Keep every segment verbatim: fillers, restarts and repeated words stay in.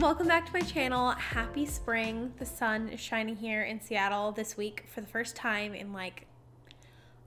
welcome back to my channel. Happy spring. The sun is shining here in Seattle this week for the first time in like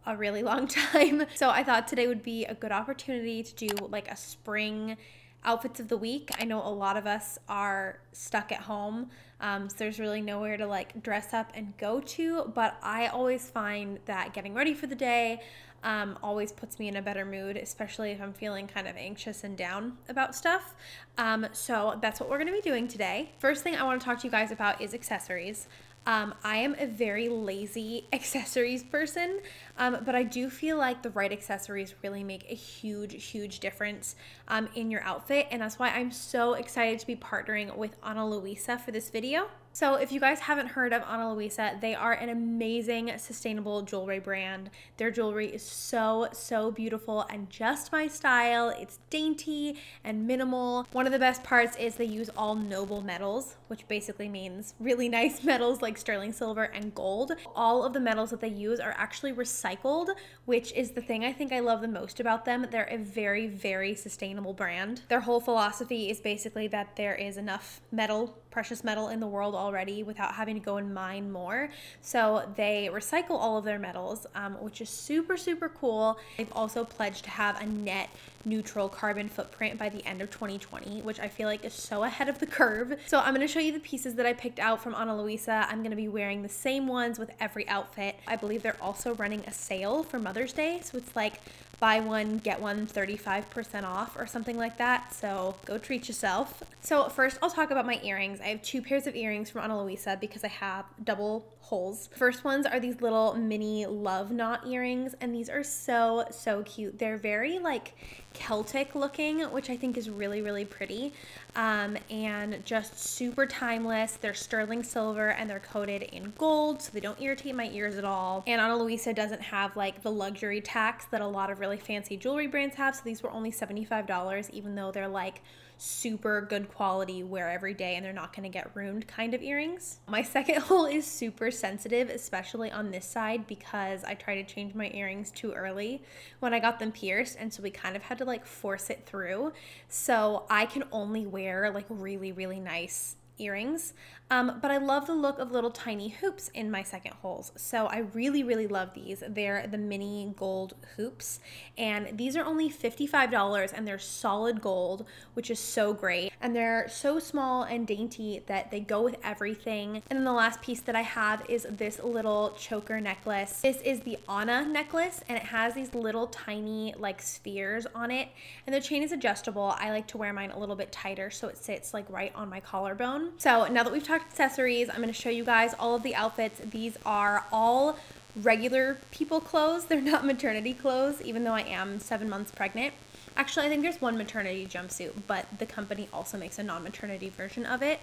a really long time. So I thought today would be a good opportunity to do like a spring outfits of the week. I know a lot of us are stuck at home, um, so there's really nowhere to like dress up and go to, but I always find that getting ready for the day um, always puts me in a better mood, especially if I'm feeling kind of anxious and down about stuff. Um, so that's what we're gonna be doing today. First thing I wanna talk to you guys about is accessories. Um, I am a very lazy accessories person, um, but I do feel like the right accessories really make a huge, huge difference um, in your outfit, and that's why I'm so excited to be partnering with Ana Luisa for this video. So if you guys haven't heard of Ana Luisa, they are an amazing sustainable jewelry brand. Their jewelry is so, so beautiful and just my style. It's dainty and minimal. One of the best parts is they use all noble metals, which basically means really nice metals like sterling silver and gold. All of the metals that they use are actually recycled, which is the thing I think I love the most about them. They're a very, very sustainable brand. Their whole philosophy is basically that there is enough metal, precious metal in the world already without having to go and mine more. So they recycle all of their metals, um, which is super, super cool. They've also pledged to have a net neutral carbon footprint by the end of twenty twenty, which I feel like is so ahead of the curve. So I'm gonna show you the pieces that I picked out from Ana Luisa. I'm gonna be wearing the same ones with every outfit. I believe they're also running a sale for Mother's Day. So it's like buy one, get one thirty-five percent off or something like that. So go treat yourself. So first I'll talk about my earrings. I have two pairs of earrings from Ana Luisa because I have double holes. First ones are these little mini love knot earrings, and these are so, so cute. They're very like Celtic looking, which I think is really, really pretty, um, and just super timeless. They're sterling silver and they're coated in gold, so they don't irritate my ears at all. And Ana Luisa doesn't have like the luxury tax that a lot of really fancy jewelry brands have, so these were only seventy-five dollars, even though they're like super good quality, wear every day, and they're not gonna get ruined kind of earrings. My second hole is super sensitive, especially on this side, because I tried to change my earrings too early when I got them pierced, and so we kind of had to like force it through. So I can only wear like really, really nice earrings, um, but I love the look of little tiny hoops in my second holes. So I really, really love these. They're the mini gold hoops, and these are only fifty-five dollars, and they're solid gold, which is so great. And they're so small and dainty that they go with everything. And then the last piece that I have is this little choker necklace. This is the Ana necklace, and it has these little tiny like spheres on it, and the chain is adjustable. I like to wear mine a little bit tighter so it sits like right on my collarbone. So now that we've talked accessories, I'm gonna show you guys all of the outfits. These are all regular people clothes. They're not maternity clothes, even though I am seven months pregnant. Actually, I think there's one maternity jumpsuit, but the company also makes a non-maternity version of it.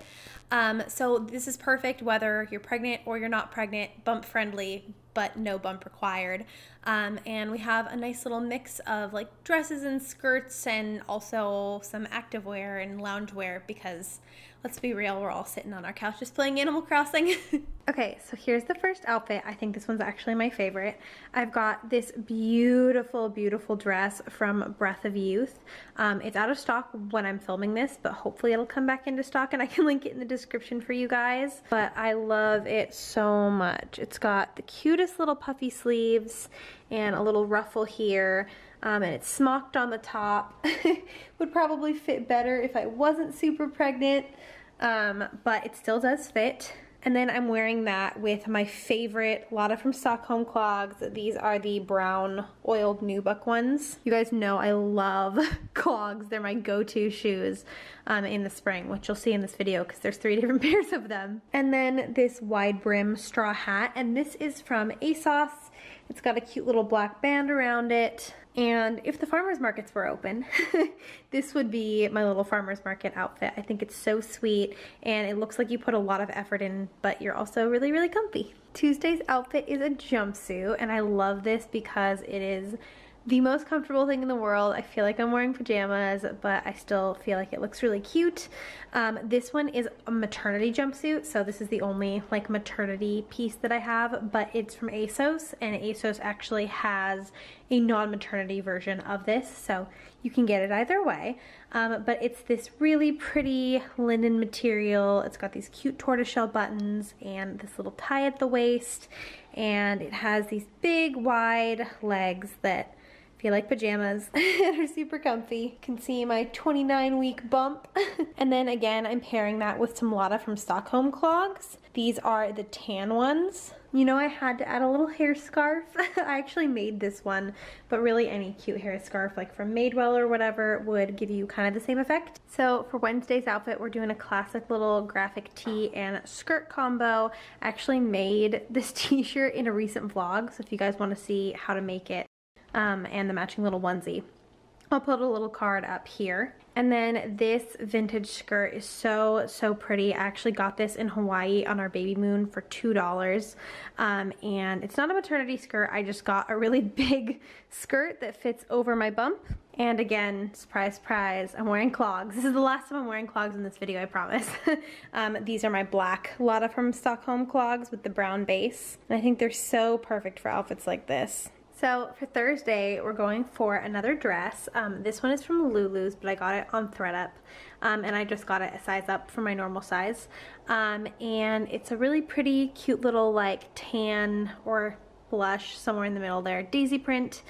Um, so this is perfect whether you're pregnant or you're not pregnant, bump friendly, but no bump required. Um, and we have a nice little mix of like dresses and skirts and also some activewear and loungewear because let's be real, we're all sitting on our couches playing Animal Crossing. Okay, so here's the first outfit. I think this one's actually my favorite. I've got this beautiful, beautiful dress from Breath of Youth. Um, it's out of stock when I'm filming this, but hopefully it'll come back into stock and I can link it in the description for you guys. But I love it so much. It's got the cutest little puffy sleeves and a little ruffle here. Um, and it's smocked on the top. Would probably fit better if I wasn't super pregnant, um, but it still does fit. And then I'm wearing that with my favorite Lotta from Stockholm clogs. These are the brown oiled nubuck ones. You guys know I love clogs. They're my go-to shoes um, in the spring, which you'll see in this video because there's three different pairs of them. And then this wide brim straw hat, and this is from ASOS. It's got a cute little black band around it. And if the farmers markets were open, this would be my little farmers market outfit. I think it's so sweet and it looks like you put a lot of effort in, but you're also really, really comfy. Tuesday's outfit is a jumpsuit, and I love this because it is the most comfortable thing in the world. I feel like I'm wearing pajamas, but I still feel like it looks really cute. Um, this one is a maternity jumpsuit, so this is the only like maternity piece that I have, but it's from ASOS, and ASOS actually has a non-maternity version of this, so you can get it either way. Um, but it's this really pretty linen material. It's got these cute tortoiseshell buttons and this little tie at the waist, and it has these big wide legs that feel like pajamas and are super comfy. Can see my twenty-nine week bump. And then again, I'm pairing that with some Lotta from Stockholm clogs. These are the tan ones. You know, I had to add a little hair scarf. I actually made this one, but really any cute hair scarf like from Madewell or whatever would give you kind of the same effect. So for Wednesday's outfit, we're doing a classic little graphic tee and skirt combo. I actually made this t-shirt in a recent vlog, so if you guys want to see how to make it um, and the matching little onesie, I'll put a little card up here. And then this vintage skirt is so, so pretty. I actually got this in Hawaii on our baby moon for two dollars. Um, and it's not a maternity skirt. I just got a really big skirt that fits over my bump. And again, surprise, surprise, I'm wearing clogs. This is the last time I'm wearing clogs in this video, I promise. um, these are my black Lotta from Stockholm clogs with the brown base. And I think they're so perfect for outfits like this. So for Thursday, we're going for another dress. Um, this one is from Lulu's, but I got it on ThredUp. Um, and I just got it a size up from my normal size. Um, and it's a really pretty, cute little like tan or blush, somewhere in the middle there, daisy print.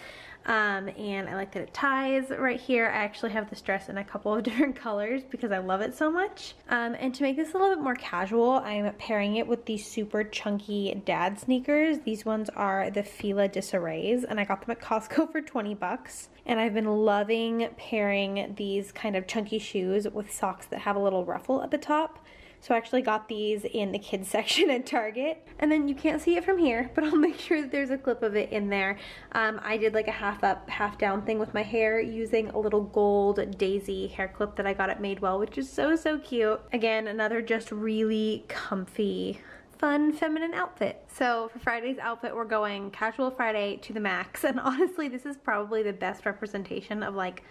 Um, and I like that it ties right here. I actually have this dress in a couple of different colors because I love it so much. Um, and to make this a little bit more casual, I'm pairing it with these super chunky dad sneakers. These ones are the Fila Disarrays, and I got them at Costco for twenty bucks. And I've been loving pairing these kind of chunky shoes with socks that have a little ruffle at the top. So I actually got these in the kids section at Target. And then you can't see it from here, but I'll make sure that there's a clip of it in there. Um, I did like a half up, half down thing with my hair using a little gold daisy hair clip that I got at Madewell, which is so, so cute. Again, another just really comfy, fun feminine outfit. So for Friday's outfit, we're going casual Friday to the max. And honestly, this is probably the best representation of like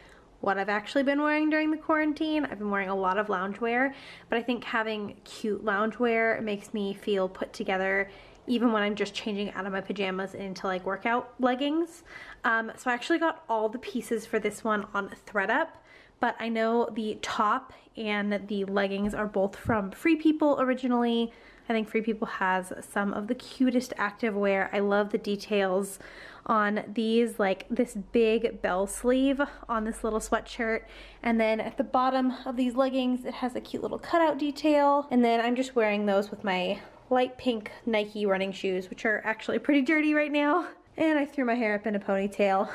what I've actually been wearing during the quarantine. I've been wearing a lot of loungewear, but I think having cute loungewear makes me feel put together even when I'm just changing out of my pajamas into like workout leggings. Um, so I actually got all the pieces for this one on ThredUp, but I know the top and the leggings are both from Free People originally. I think Free People has some of the cutest activewear. I love the details on these, like this big bell sleeve on this little sweatshirt. And then at the bottom of these leggings, it has a cute little cutout detail. And then I'm just wearing those with my light pink Nike running shoes, which are actually pretty dirty right now. And I threw my hair up in a ponytail.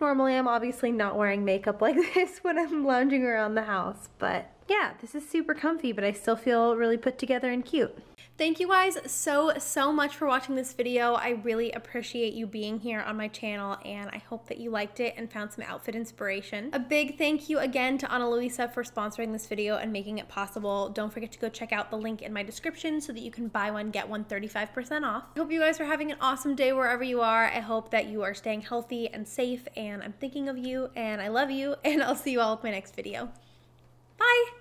Normally, I'm obviously not wearing makeup like this when I'm lounging around the house, but yeah, this is super comfy, but I still feel really put together and cute. Thank you guys so, so much for watching this video. I really appreciate you being here on my channel, and I hope that you liked it and found some outfit inspiration. A big thank you again to Ana Luisa for sponsoring this video and making it possible. Don't forget to go check out the link in my description so that you can buy one, get one thirty-five percent off. I hope you guys are having an awesome day wherever you are. I hope that you are staying healthy and safe, and I'm thinking of you, and I love you, and I'll see you all in my next video. Bye!